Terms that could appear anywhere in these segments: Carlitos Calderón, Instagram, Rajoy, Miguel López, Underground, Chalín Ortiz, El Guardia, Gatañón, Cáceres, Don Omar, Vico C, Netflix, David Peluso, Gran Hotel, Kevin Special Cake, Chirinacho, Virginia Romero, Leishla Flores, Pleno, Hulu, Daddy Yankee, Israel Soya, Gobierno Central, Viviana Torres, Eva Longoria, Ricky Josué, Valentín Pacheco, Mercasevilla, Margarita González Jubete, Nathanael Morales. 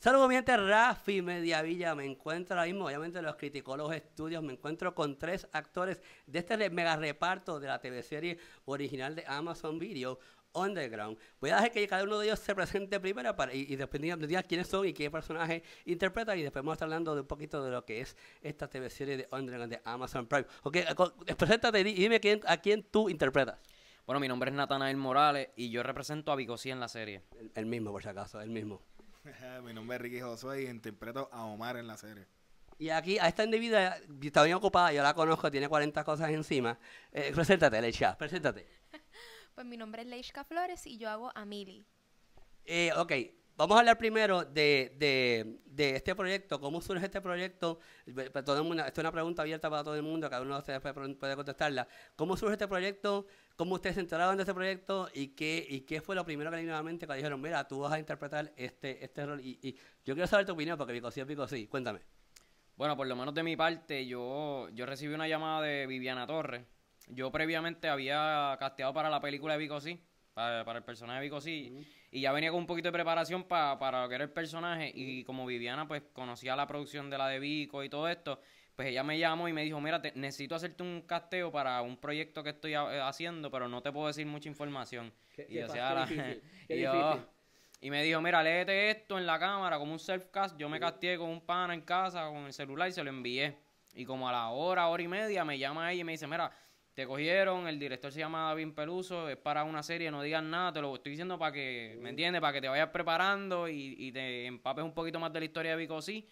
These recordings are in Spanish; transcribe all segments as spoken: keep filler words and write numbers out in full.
Saludos, mi gente. Rafi Mediavilla me encuentro ahora mismo, obviamente, en los Criticologos Estudios. Me encuentro con tres actores de este mega reparto de la teleserie original de Amazon Video, Underground. Voy a dejar que cada uno de ellos se presente primero para, y, y después diga quiénes son y qué personaje interpretan, y después vamos a estar hablando de un poquito de lo que es esta teleserie de Underground de Amazon Prime. Ok, preséntate y dime quién, a quién tú interpretas. Bueno, mi nombre es Nathanael Morales y yo represento a Vico C en la serie. El, el mismo, por si acaso, el mismo. Mi nombre es Ricky Josué y interpreto a Omar en la serie. Y aquí, a esta individua está bien ocupada, yo la conozco, tiene cuarenta cosas encima. Eh, preséntate, Leishla, preséntate. Pues mi nombre es Leishla Flores y yo hago a Mili. Eh, ok, vamos a hablar primero de, de, de este proyecto, cómo surge este proyecto. Todo el mundo, esto es una pregunta abierta para todo el mundo, cada uno de ustedes puede, puede contestarla. ¿Cómo surge este proyecto? ¿Cómo ustedes se enteraron de este proyecto? ¿Y qué, y qué fue lo primero que le nuevamente cuando dijeron, mira, tú vas a interpretar este, este rol? Y, y yo quiero saber tu opinión, porque Vico C es Vico C. Cuéntame. Bueno, por lo menos de mi parte, yo, yo recibí una llamada de Viviana Torres. Yo previamente había casteado para la película de Vico C, para, para el personaje de Vico C, uh-huh. y ya venía con un poquito de preparación para, para lo que era el personaje. Uh-huh. Y como Viviana, pues, conocía la producción de la de Vico y todo esto, pues ella me llamó y me dijo, mira, te, necesito hacerte un casteo para un proyecto que estoy a, haciendo, pero no te puedo decir mucha información. Qué, y, qué yo, la, y, yo, y me dijo, mira, léete esto en la cámara, como un self-cast. Yo me casteé con un pana en casa, con el celular, y se lo envié. Y como a la hora, hora y media, me llama ella y me dice, mira, te cogieron, el director se llama David Peluso, es para una serie, no digas nada, te lo estoy diciendo para que, uh. ¿me entiendes? Para que te vayas preparando y, y te empapes un poquito más de la historia de Vico C.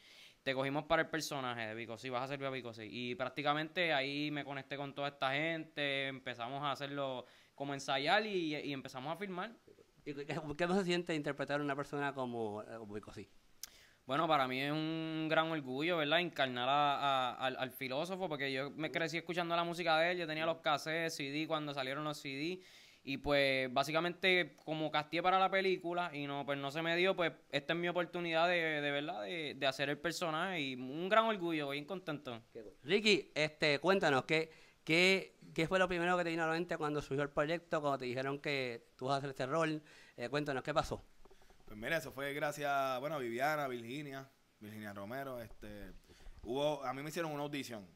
Te cogimos para el personaje de Vico C, vas a servir a Vico C. Y prácticamente ahí me conecté con toda esta gente, empezamos a hacerlo como ensayar y, y empezamos a filmar. ¿Y qué más se siente interpretar a una persona como, como Vico C? Bueno, para mí es un gran orgullo, ¿verdad? Encarnar a, a, al, al filósofo, porque yo me crecí escuchando la música de él, yo tenía los cassettes, C D, cuando salieron los C D. Y pues básicamente como casteé para la película y no pues no se me dio, pues esta es mi oportunidad de, de verdad de, de hacer el personaje y un gran orgullo, bien contento. Ricky, este, cuéntanos, ¿qué, qué, qué fue lo primero que te vino a la mente cuando surgió el proyecto, cuando te dijeron que tú vas a hacer este rol? Eh, cuéntanos, ¿qué pasó? Pues mira, eso fue gracias, bueno, a Viviana, Virginia, Virginia Romero. Este, hubo, a mí me hicieron una audición.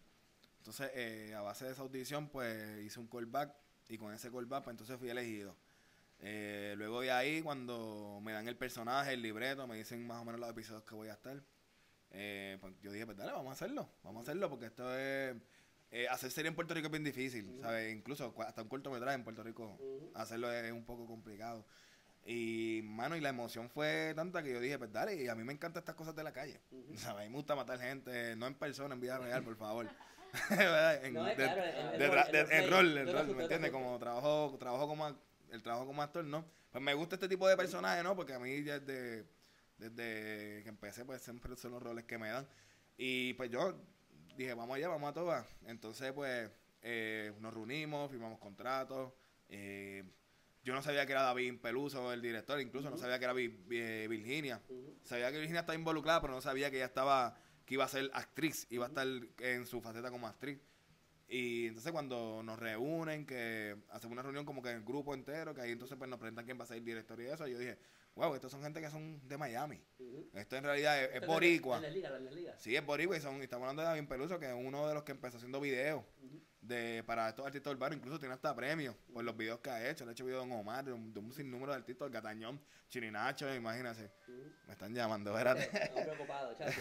Entonces, eh, a base de esa audición, pues hice un callback. Y con ese callback, pues, entonces fui elegido. Eh, luego de ahí, cuando me dan el personaje, el libreto, me dicen más o menos los episodios que voy a estar. Eh, pues yo dije, pues dale, vamos a hacerlo. Vamos a hacerlo porque esto es... Eh, hacer serie en Puerto Rico es bien difícil, uh-huh. ¿sabes? Incluso hasta un cortometraje en Puerto Rico, uh-huh. hacerlo es un poco complicado. Y, mano, y la emoción fue tanta que yo dije, pues dale, y a mí me encantan estas cosas de la calle. Uh-huh. ¿Sabes? A mí me gusta matar gente, no en persona, en vida real, por favor. en, no, de, claro, el, el, el, el rol, el rol, ¿me entiendes? Como trabajo, trabajo como el trabajo como actor, ¿no? Pues me gusta este tipo de personajes, ¿no? Porque a mí desde, desde que empecé, pues siempre son los roles que me dan. Y pues yo dije, vamos allá, vamos a todas. Entonces, pues, eh, nos reunimos, firmamos contratos. Eh, yo no sabía que era David Peluso, el director, incluso uh-huh. no sabía que era vi, vi, Virginia. Uh-huh. Sabía que Virginia estaba involucrada, pero no sabía que ella estaba... que iba a ser actriz, iba a estar en su faceta como actriz. Y entonces cuando nos reúnen, que hacemos una reunión como que en el grupo entero, que ahí entonces pues nos presentan quién va a ser el director y eso, y yo dije, wow, estos son gente que son de Miami. Uh-huh. Esto en realidad es, es boricua. En la liga, en la liga. Sí, es boricua y, son, y estamos hablando de David Peluso, que es uno de los que empezó haciendo videos uh-huh. de, para estos artistas urbanos, incluso tiene hasta premios uh-huh. por los videos que ha hecho. Le ha hecho videos de Don Omar, de un, de un sinnúmero de artistas, Gatañón, Chirinacho, imagínate. Uh-huh. Me están llamando, espérate. Estoy preocupado, chacho.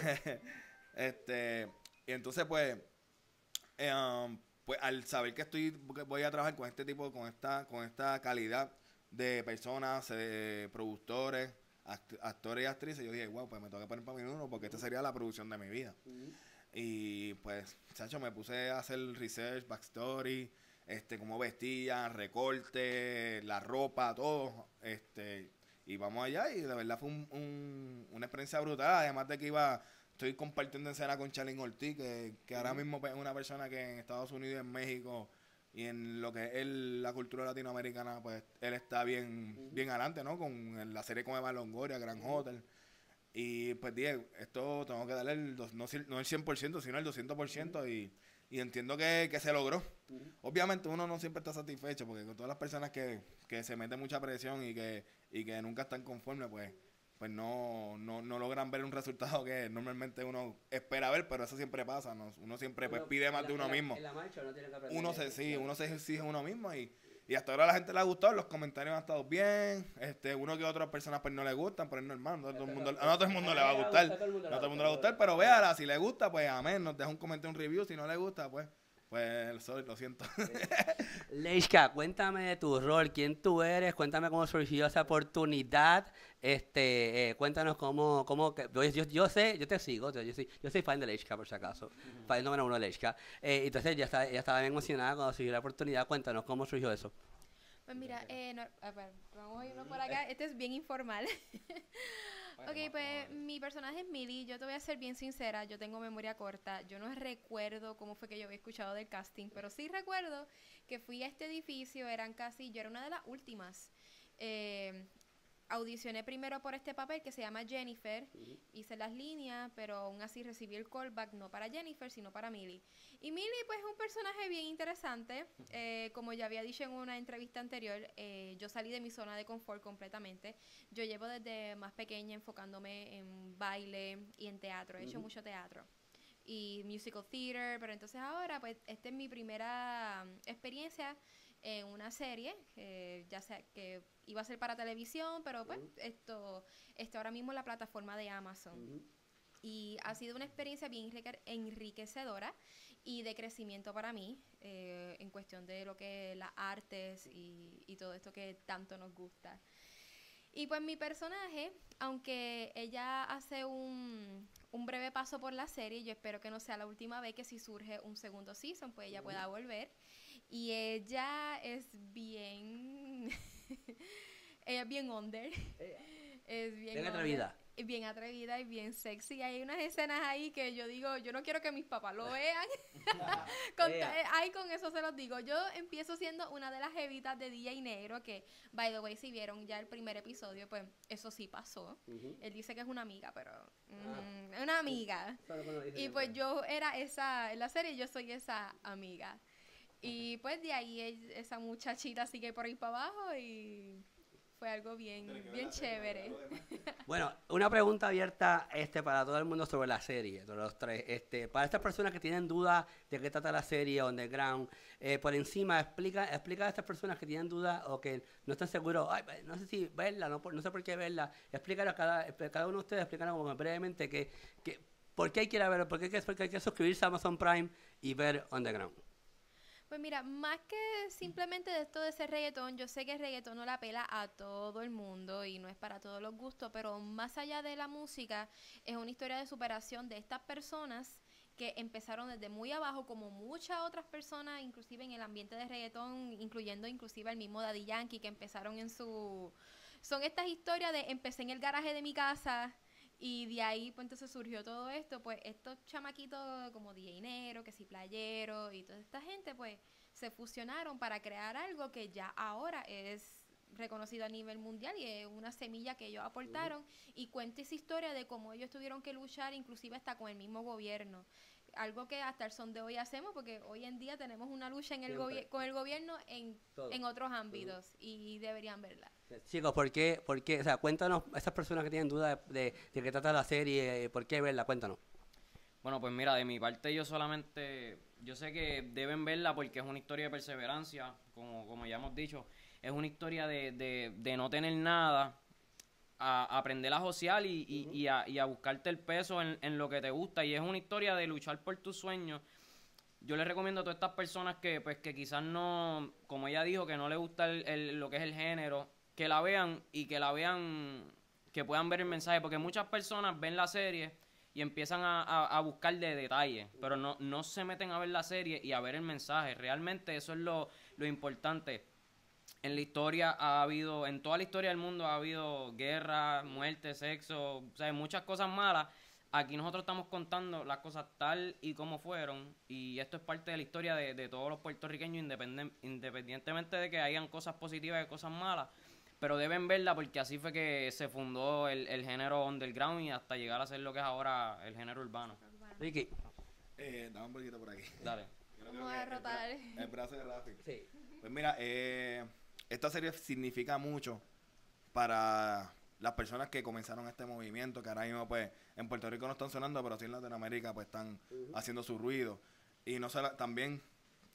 Este, y entonces pues, eh, um, pues al saber que estoy voy a trabajar con este tipo, con esta, con esta calidad de personas, eh, productores, act actores y actrices, yo dije, wow, pues me toca poner para mí uno porque esta sería la producción de mi vida. Uh-huh. Y pues, chacho, me puse a hacer research, backstory, este, cómo vestía, recorte, la ropa, todo, este, y vamos allá, y la verdad fue un, un, una experiencia brutal, además de que iba... Estoy compartiendo escena con Chalín Ortiz, que, que uh-huh. ahora mismo es una persona que en Estados Unidos, en México y en lo que es el, la cultura latinoamericana, pues él está bien, uh-huh. bien adelante, ¿no? Con la serie con Eva Longoria, Gran Hotel. Y pues dije, esto tengo que darle el dos, no, no el cien por ciento, sino el doscientos por ciento uh-huh. y, y entiendo que, que se logró. Uh-huh. Obviamente uno no siempre está satisfecho, porque con todas las personas que, que se meten mucha presión y que, y que nunca están conformes, pues... pues no, no, no logran ver un resultado que normalmente uno espera ver, pero eso siempre pasa, ¿no? Uno siempre uno, pues, pide más la, de uno en la, mismo. En la marcha uno tiene que aprender. Uno se, sí, uno se exige uno mismo y, y hasta ahora a la gente le ha gustado, los comentarios han estado bien, este, uno que otras personas pues no le gustan, pero es normal, no, todo el mundo, no, no todo el mundo le va a gustar, no todo el mundo le va a gustar, pero véala, si le gusta, pues amén, nos deja un comentario, un review, si no le gusta, pues... Pues, sorry, lo siento. Leishla, cuéntame de tu rol, quién tú eres, cuéntame cómo surgió esa oportunidad, este, eh, cuéntanos cómo, cómo que, yo, yo, yo sé, yo te sigo, yo, yo, soy, yo soy fan de Leishla, por si acaso, uh-huh. fan número uno de Leishla, eh, entonces ya estaba, ya estaba bien emocionada cuando surgió la oportunidad, cuéntanos cómo surgió eso. Pues mira, eh, no, a ver, vamos a irnos por acá, este es bien informal. Ok, pues mi personaje es Millie, yo te voy a ser bien sincera, yo tengo memoria corta, yo no recuerdo cómo fue que yo había escuchado del casting, pero sí recuerdo que fui a este edificio, eran casi, yo era una de las últimas. Eh, audicioné primero por este papel que se llama Jennifer, hice las líneas, pero aún así recibí el callback, no para Jennifer, sino para Millie. Y Millie, pues, es un personaje bien interesante, eh, como ya había dicho en una entrevista anterior, eh, yo salí de mi zona de confort completamente, yo llevo desde más pequeña enfocándome en baile y en teatro, he hecho mucho teatro y musical theater, pero entonces ahora, pues, esta es mi primera experiencia en una serie, eh, ya sea que iba a ser para televisión, pero pues uh-huh. esto está ahora mismo en la plataforma de Amazon. Uh-huh. Y ha sido una experiencia bien enriquecedora y de crecimiento para mí, eh, en cuestión de lo que las artes y, y todo esto que tanto nos gusta. Y pues mi personaje, aunque ella hace un, un breve paso por la serie, yo espero que no sea la última vez que si surge un segundo season, pues ella uh-huh. pueda volver. Y ella es bien... ella es bien under. Es bien, bien atrevida. Under, bien atrevida y bien sexy. Hay unas escenas ahí que yo digo, yo no quiero que mis papás lo vean. con ay, con eso se los digo. Yo empiezo siendo una de las jevitas de D J Nero, que, by the way, si vieron ya el primer episodio, pues eso sí pasó. Uh-huh. Él dice que es una amiga, pero... Mm, ah. Una amiga. Sí. Y pues yo era esa... En la serie yo soy esa amiga. Y pues de ahí esa muchachita sigue por ahí para abajo y fue algo bien, bien chévere. Bueno, una pregunta abierta este, para todo el mundo sobre la serie, sobre los tres. Este, para estas personas que tienen dudas de qué trata la serie Underground, eh, por encima, explica, explica a estas personas que tienen dudas o que no están seguros, ay, no sé si verla, no, no sé por qué verla, explícanos a cada, cada uno de ustedes, explícanos como brevemente que, que, por qué hay que ir a verlo, por qué hay que, por qué hay que suscribirse a Amazon Prime y ver Underground. Pues mira, más que simplemente de esto de ser reggaetón, yo sé que el reggaetón no la apela a todo el mundo y no es para todos los gustos, pero más allá de la música, es una historia de superación de estas personas que empezaron desde muy abajo, como muchas otras personas, inclusive en el ambiente de reggaetón, incluyendo inclusive al mismo Daddy Yankee, que empezaron en su... Son estas historias de empecé en el garaje de mi casa... Y de ahí, pues entonces surgió todo esto, pues estos chamaquitos como D J Nero, que sí playero y toda esta gente, pues se fusionaron para crear algo que ya ahora es reconocido a nivel mundial y es una semilla que ellos aportaron uh-huh. y cuenta esa historia de cómo ellos tuvieron que luchar inclusive hasta con el mismo gobierno. Algo que hasta el son de hoy hacemos, porque hoy en día tenemos una lucha en el gobi- con el gobierno en, en otros ámbitos, y deberían verla. Chicos, ¿por qué? ¿Por qué? O sea, cuéntanos, esas personas que tienen dudas de, de, de qué trata la serie, ¿por qué verla? Cuéntanos. Bueno, pues mira, de mi parte yo solamente, yo sé que deben verla porque es una historia de perseverancia, como, como ya hemos dicho, es una historia de, de, de no tener nada, a aprender a social y, y, uh-huh. y, a, y a buscarte el peso en, en lo que te gusta, y es una historia de luchar por tus sueños. Yo les recomiendo a todas estas personas que pues que quizás no, como ella dijo, que no les gusta el, el, lo que es el género, que la vean y que la vean, que puedan ver el mensaje, porque muchas personas ven la serie y empiezan a, a, a buscar de detalles, pero no, no se meten a ver la serie y a ver el mensaje. Realmente eso es lo, lo importante. En la historia ha habido, en toda la historia del mundo ha habido guerra, muerte, sexo, o sea, muchas cosas malas. Aquí nosotros estamos contando las cosas tal y como fueron, y esto es parte de la historia de, de todos los puertorriqueños, independen, independientemente de que hayan cosas positivas y cosas malas, pero deben verla porque así fue que se fundó el, el género underground y hasta llegar a ser lo que es ahora el género urbano. Ricky. Eh, dame un poquito por aquí. Dale. Vamos a derrotar. El, el brazo de Rafi. Sí. Pues mira, eh... esta serie significa mucho para las personas que comenzaron este movimiento, que ahora mismo pues en Puerto Rico no están sonando, pero sí en Latinoamérica pues están uh-huh. haciendo su ruido. Y no se la, también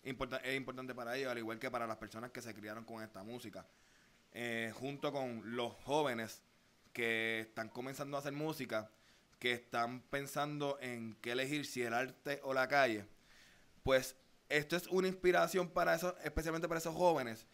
importa, es importante para ellos, al igual que para las personas que se criaron con esta música. Eh, junto con los jóvenes que están comenzando a hacer música, que están pensando en qué elegir, si el arte o la calle, pues esto es una inspiración para eso, especialmente para esos jóvenes,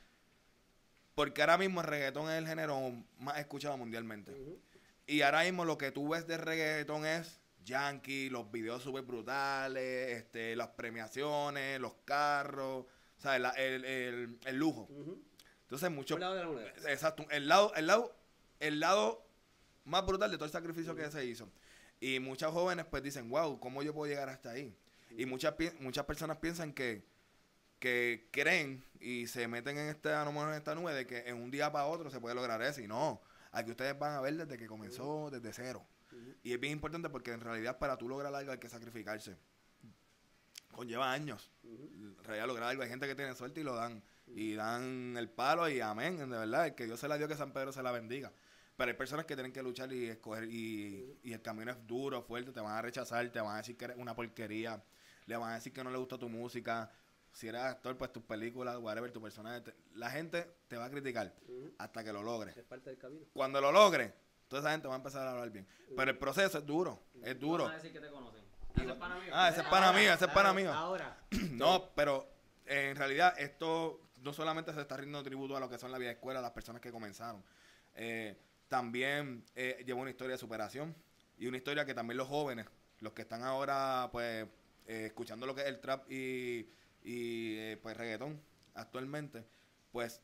porque ahora mismo el reggaetón es el género más escuchado mundialmente. Uh-huh. Y ahora mismo lo que tú ves de reggaetón es Yankee, los videos súper brutales, este, las premiaciones, los carros, ¿sabes? La, el, el, el lujo. Uh-huh. Entonces, mucho... El lado de la moneda. Exacto. El lado, el lado, el lado más brutal de todo el sacrificio uh-huh. que se hizo. Y muchas jóvenes pues dicen, wow, ¿cómo yo puedo llegar hasta ahí? Uh-huh. Y muchas, muchas personas piensan que... que creen y se meten en esta, en esta nube de que en un día para otro se puede lograr eso. Y no, aquí ustedes van a ver desde que comenzó, uh-huh. desde cero. Uh-huh. Y es bien importante porque en realidad para tú lograr algo hay que sacrificarse. Conlleva años. Uh-huh. En realidad lograr algo. Hay gente que tiene suerte y lo dan. Uh-huh. Y dan el palo y amén, de verdad. El que Dios se la dio, que San Pedro se la bendiga. Pero hay personas que tienen que luchar y escoger. Y, uh-huh. y el camino es duro, fuerte. Te van a rechazar, te van a decir que eres una porquería. Le van a decir que no le gusta tu música. Si eres actor, pues tus películas, whatever, tu personaje, te, la gente te va a criticar uh-huh. hasta que lo logres. Es parte del camino. Cuando lo logres, toda esa gente va a empezar a hablar bien. Uh-huh. Pero el proceso es duro, uh-huh. es duro. Van a decir que te conocen. Ah, ese es pana mío. Ah, ese es pana mío, ese es pana mío. Ahora. No, pero eh, en realidad esto no solamente se está rindiendo tributo a lo que son la vieja escuela, las personas que comenzaron. Eh, también eh, lleva una historia de superación y una historia que también los jóvenes, los que están ahora pues eh, escuchando lo que es el trap y... y eh, pues reggaetón actualmente, pues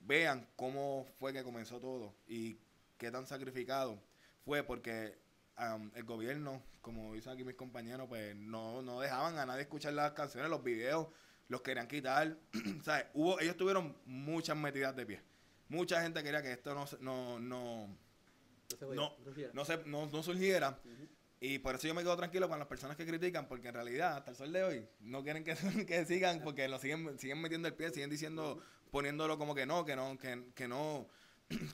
vean cómo fue que comenzó todo y qué tan sacrificado fue, porque um, el gobierno, como dicen aquí mis compañeros, pues no, no dejaban a nadie escuchar las canciones, los videos, los querían quitar. ¿Sabes? Hubo, ellos tuvieron muchas metidas de pie, mucha gente quería que esto no no no no, no, no, se, no, no surgiera. Uh-huh. Y por eso yo me quedo tranquilo con las personas que critican, porque en realidad, hasta el sol de hoy, no quieren que, que sigan, porque lo siguen, siguen metiendo el pie, siguen diciendo, poniéndolo como que no, que no, que, que no,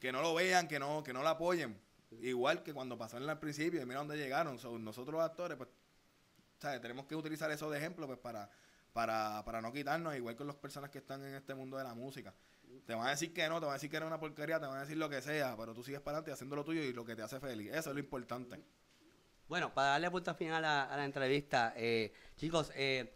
que no lo vean, que no, que no lo apoyen. Igual que cuando pasó en el principio, y mira dónde llegaron. So, nosotros los actores, pues, ¿sabes? Tenemos que utilizar eso de ejemplo, pues, para, para, para no quitarnos, igual con las personas que están en este mundo de la música. Te van a decir que no, te van a decir que eres una porquería, te van a decir lo que sea, pero tú sigues para adelante haciendo lo tuyo y lo que te hace feliz. Eso es lo importante. Bueno, para darle punto final a, a la entrevista, eh, chicos, eh,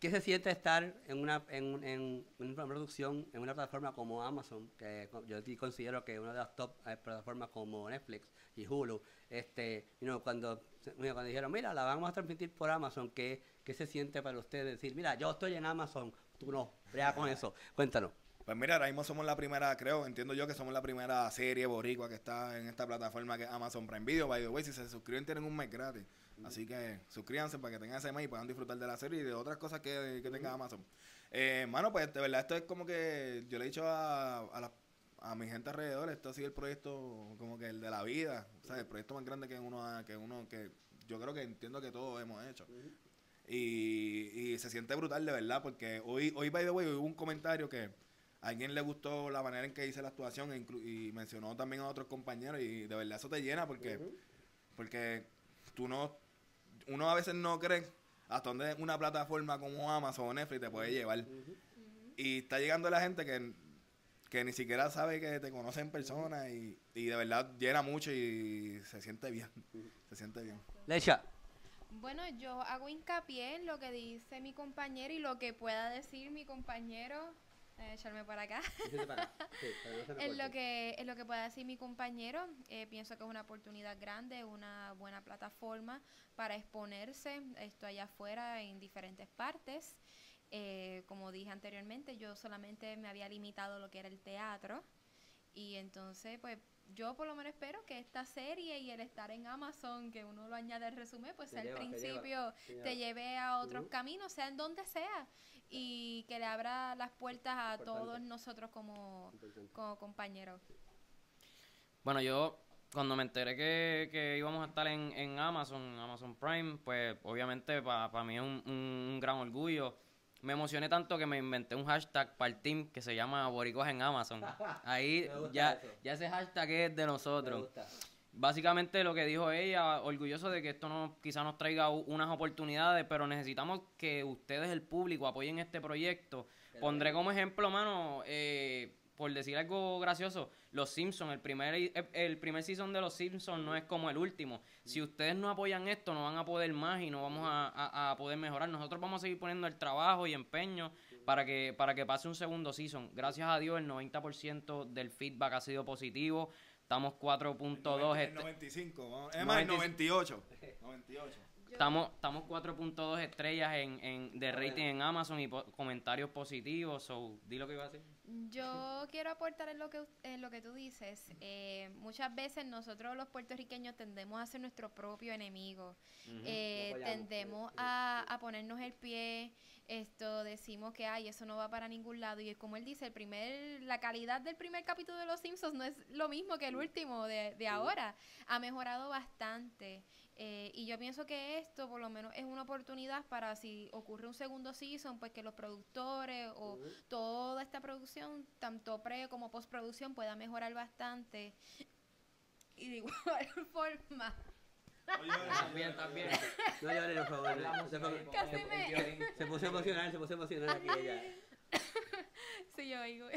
¿qué se siente estar en una, en, en una producción, en una plataforma como Amazon, que yo considero que es una de las top plataformas como Netflix y Hulu? Este, you know, cuando, cuando dijeron, mira, la vamos a transmitir por Amazon, ¿qué, qué se siente para ustedes? Decir, mira, yo estoy en Amazon, tú no, brega con eso, cuéntanos. Pues mira, ahora mismo somos la primera, creo, entiendo yo que somos la primera serie boricua que está en esta plataforma que es Amazon Prime Video. By the way, si se suscriben tienen un mes gratis. Uh-huh. Así que suscríbanse para que tengan ese mes y puedan disfrutar de la serie y de otras cosas que, que tenga uh-huh. Amazon. Eh, mano, pues de verdad esto es como que yo le he dicho a, a, la, a mi gente alrededor, esto ha sido el proyecto como que el de la vida. O sea, el proyecto más grande que uno ha, que uno, que yo creo que entiendo que todos hemos hecho. Uh-huh. Y, y se siente brutal de verdad, porque hoy, hoy by the way, hubo un comentario que... a alguien le gustó la manera en que hice la actuación e y mencionó también a otros compañeros y de verdad eso te llena porque, uh-huh. porque tú no, uno a veces no cree hasta dónde una plataforma como Amazon o Netflix te puede llevar. Uh-huh. Y está llegando la gente que, que ni siquiera sabe que te conoce en persona uh-huh. y, y de verdad llena mucho y se siente bien, uh-huh. se siente bien. Leishla. Bueno, yo hago hincapié en lo que dice mi compañero y lo que pueda decir mi compañero. Eh, echarme para acá. Sí, para, sí, para en lo que en lo que pueda decir mi compañero, eh, pienso que es una oportunidad grande, una buena plataforma para exponerse esto allá afuera en diferentes partes. Eh, como dije anteriormente, yo solamente me había limitado a lo que era el teatro y entonces pues yo por lo menos espero que esta serie y el estar en Amazon, que uno lo añade al resumen, pues te sea lleva, al principio te, lleva, te, lleva. te lleve a otros uh-huh. caminos, sea en donde sea, y que le abra las puertas a Importante. todos nosotros como, como compañeros. Bueno, yo cuando me enteré que, que íbamos a estar en, en Amazon, Amazon Prime, pues obviamente para pa mí es un, un, un gran orgullo. me emocioné tanto que me inventé un hashtag para el team que se llama Boricuas en Amazon. Ahí ya, ya ese hashtag es de nosotros. Básicamente lo que dijo ella, orgulloso de que esto no, quizá nos traiga unas oportunidades, pero necesitamos que ustedes, el público, apoyen este proyecto. Pero Pondré como ejemplo, mano, eh, por decir algo gracioso, Los Simpsons, el primer, el primer season de Los Simpsons no es como el último. Si ustedes no apoyan esto, no van a poder más y no vamos a, a, a poder mejorar. Nosotros vamos a seguir poniendo el trabajo y empeño para que, para que pase un segundo season. Gracias a Dios, el noventa por ciento del feedback ha sido positivo. Estamos cuatro punto dos... El noventa y cinco, es más, el noventa y ocho. noventa y ocho. Estamos, estamos cuatro punto dos estrellas en, en, de rating en Amazon y po comentarios positivos. So, di lo que iba a decir. Yo quiero aportar en lo que, en lo que tú dices. Eh, muchas veces nosotros los puertorriqueños tendemos a ser nuestro propio enemigo. Uh-huh. eh, no fallamos, tendemos sí, sí. A, a ponernos el pie. Esto decimos que ay, eso no va para ningún lado. Y como él dice, el primer, la calidad del primer capítulo de Los Simpsons no es lo mismo que el último de, de sí. ahora. Ha mejorado bastante. Eh, y yo pienso que esto por lo menos es una oportunidad para si ocurre un segundo season, pues que los productores o uh-huh. toda esta producción, tanto pre como postproducción, pueda mejorar bastante. Y de igual forma... También, también. No llores, por favor. No. Se, se, se puso emocional, se puso emocional aquí ella. Sí, yo oigo.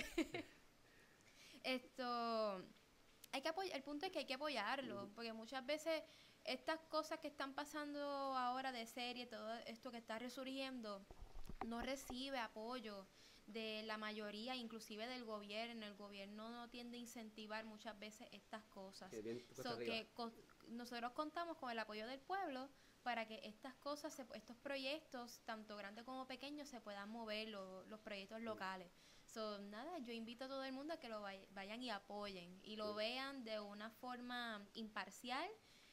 Esto... Hay que apoyar, el punto es que hay que apoyarlo, uh-huh. porque muchas veces... Estas cosas que están pasando ahora de serie, todo esto que está resurgiendo, no recibe apoyo de la mayoría, inclusive del gobierno. El gobierno no tiende a incentivar muchas veces estas cosas. Que bien, so, que con, nosotros contamos con el apoyo del pueblo para que estas cosas, se, estos proyectos, tanto grandes como pequeños, se puedan mover lo, los proyectos locales. So, nada, yo invito a todo el mundo a que lo vayan y apoyen y lo sí. vean de una forma imparcial,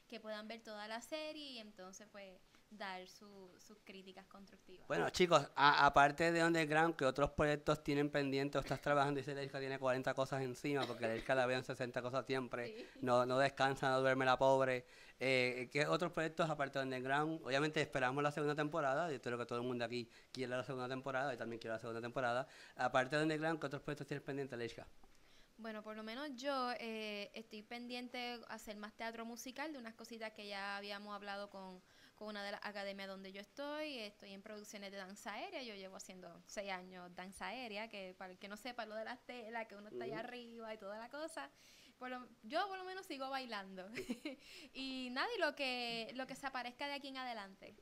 que puedan ver toda la serie y entonces pues dar su, sus críticas constructivas. Bueno, chicos, a, aparte de Underground, ¿qué otros proyectos tienen pendientes? Estás trabajando y dice Leishla tiene cuarenta cosas encima, porque Leishla la veo en sesenta cosas siempre, sí. no, no descansa, no duerme la pobre. Eh, ¿Qué otros proyectos aparte de Underground? Obviamente esperamos la segunda temporada, yo creo que todo el mundo aquí quiere la segunda temporada, y también quiero la segunda temporada. Aparte de Underground, ¿qué otros proyectos tienes pendientes, Leishla? Bueno, por lo menos yo eh, estoy pendiente de hacer más teatro musical, de unas cositas que ya habíamos hablado con, con una de las academias donde yo estoy. Estoy en producciones de danza aérea, yo llevo haciendo seis años danza aérea, que para el que no sepa lo de las telas, que uno está allá arriba y toda la cosa. Por lo, yo por lo menos sigo bailando. Y nada, y lo que, lo que se aparezca de aquí en adelante.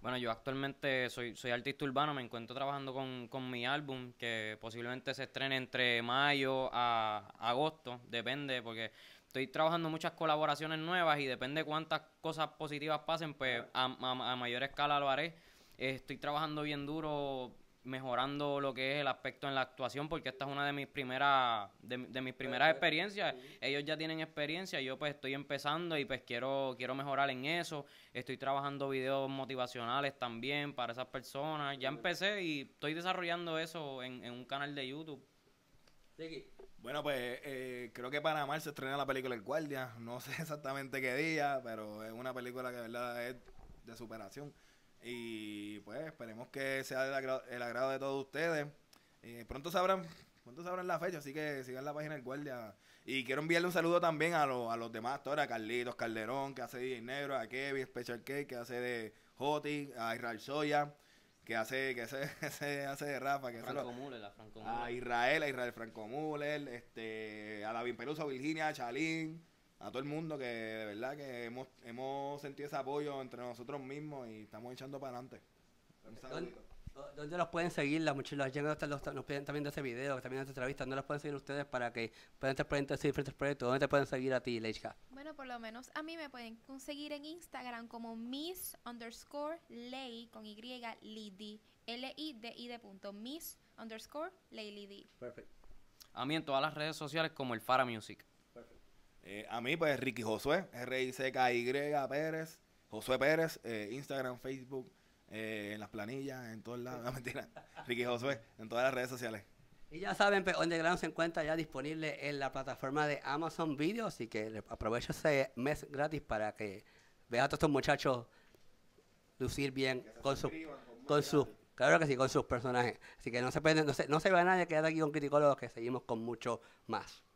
Bueno, yo actualmente soy, soy artista urbano, me encuentro trabajando con, con mi álbum, que posiblemente se estrene entre mayo a agosto, depende, porque estoy trabajando muchas colaboraciones nuevas y depende cuántas cosas positivas pasen, pues a, a, a mayor escala lo haré. Estoy trabajando bien duro, mejorando lo que es el aspecto en la actuación, porque esta es una de mis primeras de, de mis primeras experiencias. Ellos ya tienen experiencia, yo pues estoy empezando y pues quiero quiero mejorar en eso. Estoy trabajando videos motivacionales también para esas personas. Ya empecé y estoy desarrollando eso en, en un canal de YouTube. Bueno, pues eh, creo que para marzo estrena la película El Guardia. No sé exactamente qué día, pero es una película que de verdad es de superación. Y pues esperemos que sea del agra el agrado de todos ustedes. Eh, pronto sabrán pronto sabrán la fecha, así que sigan la página del Guardia. Y quiero enviarle un saludo también a, lo, a los demás actores, a Carlitos Calderón, que hace D J Nero, a Kevin Special Cake, que hace de Joti, a Israel Soya, que hace que hace, hace, hace de Rafa, que Franco Muller, a Franco Muller. A Israel, a Israel Franco Muller, este, a David Peluso, a Virginia, a Chalín, a todo el mundo, que de verdad que hemos, hemos sentido ese apoyo entre nosotros mismos y estamos echando para adelante. ¿Dónde, ¿Dónde los pueden seguir? Las muchachas nos piden también de ese video, también de esta entrevista. ¿Dónde los pueden seguir ustedes para que puedan estar pendientes de diferentes proyectos? ¿Dónde te pueden seguir a ti, Leishla? Bueno, por lo menos a mí me pueden conseguir en Instagram como Miss underscore Ley con Y Lidi, L I D I D punto Miss underscore Ley Lidi. Perfecto. A mí en todas las redes sociales como el Fara Music. Eh, a mí, pues, Ricky Josué, R I C K Y Pérez, Josué Pérez, eh, Instagram, Facebook, eh, en las planillas, en todas las... No, mentira, Ricky Josué, en todas las redes sociales. Y ya saben, pues, Underground se encuentra ya disponible en la plataforma de Amazon Video, así que aprovecho ese mes gratis para que vean a todos estos muchachos lucir bien con sus con su Claro que sí, con sus personajes. Así que no se, no se, no se va a nadie, quedar aquí con Criticologos, que seguimos con mucho más.